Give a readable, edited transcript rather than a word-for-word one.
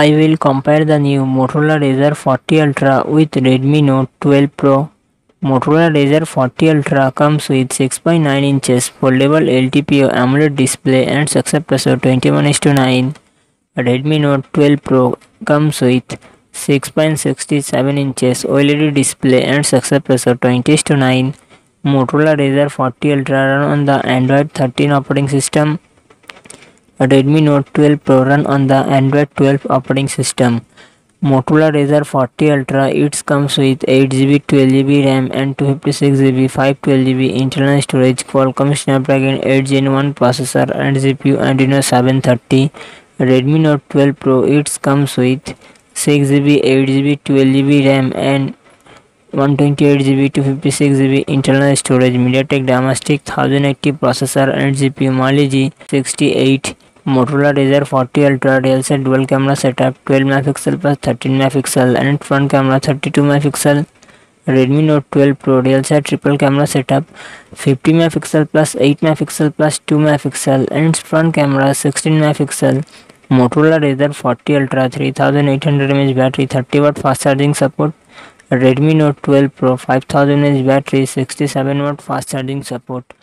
I will compare the new Motorola RAZR 40 Ultra with Redmi Note 12 Pro. Motorola RAZR 40 Ultra comes with 6.9 inches foldable LTPO AMOLED display and success ratio 21:9. Redmi Note 12 Pro comes with 6.67 inches OLED display and success ratio 20:9. Motorola RAZR 40 Ultra run on the Android 13 operating system. Redmi Note 12 Pro run on the Android 12 operating system. Motorola RAZR 40 Ultra it comes with 8GB, 12GB RAM and 256GB, 512GB internal storage, Qualcomm Snapdragon 8 Gen 1 processor and GPU Adreno 730. Redmi Note 12 Pro it comes with 6GB, 8GB, 12GB RAM and 128GB, 256GB internal storage, MediaTek Dimensity 1080 processor and GPU Mali-G68. Motorola RAZR 40 Ultra DLC dual camera setup 12MP plus 13MP and front camera 32MP. Redmi Note 12 Pro DLC triple camera setup 50MP plus 8MP plus 2MP and front camera 16MP. Motorola RAZR 40 Ultra 3800mAh battery, 30W fast charging support. Redmi Note 12 Pro 5000mAh battery, 67W fast charging support.